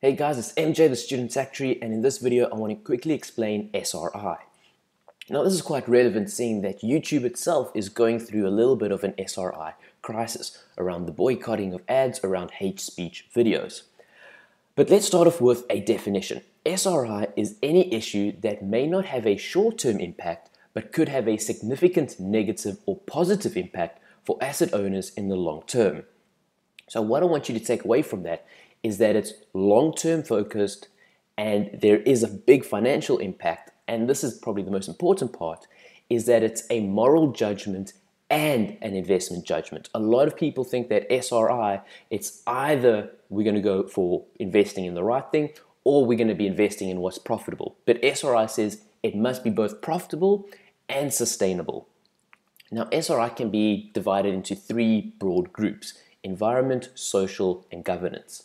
Hey guys, it's MJ, the Student Secretary, and in this video I want to quickly explain SRI. Now this is quite relevant seeing that YouTube itself is going through a little bit of an SRI crisis around the boycotting of ads around hate speech videos. But let's start off with a definition. SRI is any issue that may not have a short-term impact but could have a significant negative or positive impact for asset owners in the long term. So what I want you to take away from that is that it's long-term focused and there is a big financial impact, and this is probably the most important part, is that it's a moral judgment and an investment judgment. A lot of people think that SRI, it's either we're going to go for investing in the right thing or we're going to be investing in what's profitable. But SRI says it must be both profitable and sustainable. Now SRI can be divided into three broad groups: environment, social, and governance.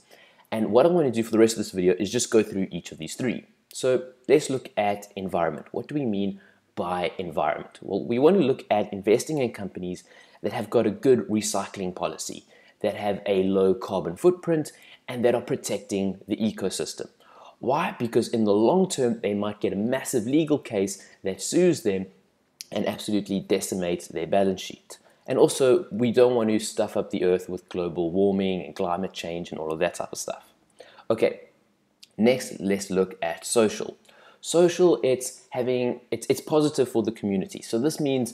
And what I want to do for the rest of this video is just go through each of these three. So let's look at environment. What do we mean by environment? Well, we want to look at investing in companies that have got a good recycling policy, that have a low carbon footprint, and that are protecting the ecosystem. Why? Because in the long term, they might get a massive legal case that sues them and absolutely decimates their balance sheet. And also, we don't want to stuff up the earth with global warming and climate change and all of that type of stuff. Okay, next, let's look at social. Social, it's positive for the community. So this means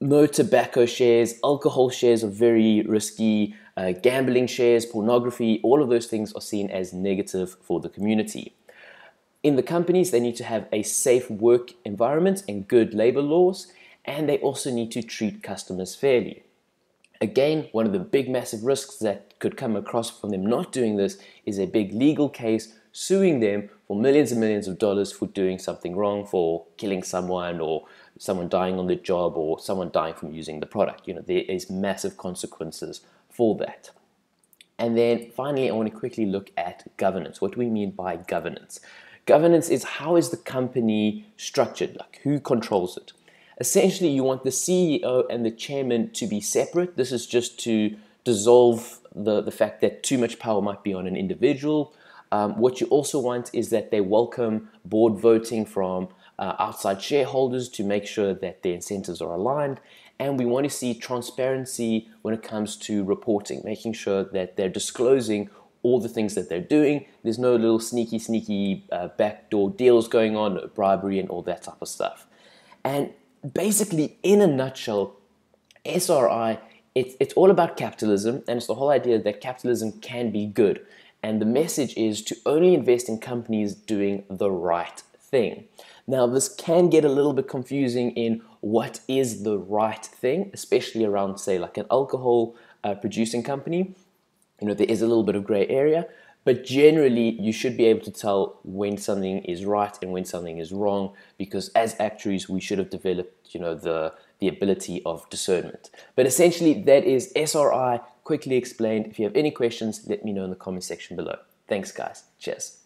no tobacco shares, alcohol shares are very risky, gambling shares, pornography, all of those things are seen as negative for the community. In the companies, they need to have a safe work environment and good labor laws, and they also need to treat customers fairly. Again, one of the big massive risks that could come across from them not doing this is a big legal case suing them for millions and millions of dollars for doing something wrong, for killing someone or someone dying on the job or someone dying from using the product. You know, there is massive consequences for that. And then finally, I want to quickly look at governance. What do we mean by governance? Governance is, how is the company structured? Like, who controls it? Essentially, you want the CEO and the chairman to be separate. This is just to dissolve the fact that too much power might be on an individual. What you also want is that they welcome board voting from outside shareholders to make sure that their incentives are aligned. And we want to see transparency when it comes to reporting, making sure that they're disclosing all the things that they're doing. There's no little sneaky backdoor deals going on, bribery and all that type of stuff. And basically, in a nutshell, SRI, it's all about capitalism, and it's the whole idea that capitalism can be good. And the message is to only invest in companies doing the right thing. Now, this can get a little bit confusing in what is the right thing, especially around, say, like an alcohol producing company. You know, there is a little bit of gray area, but generally you should be able to tell when something is right and when something is wrong, because as actuaries we should have developed, you know, the ability of discernment. But essentially that is SRI quickly explained. If you have any questions, let me know in the comment section below. Thanks guys. Cheers.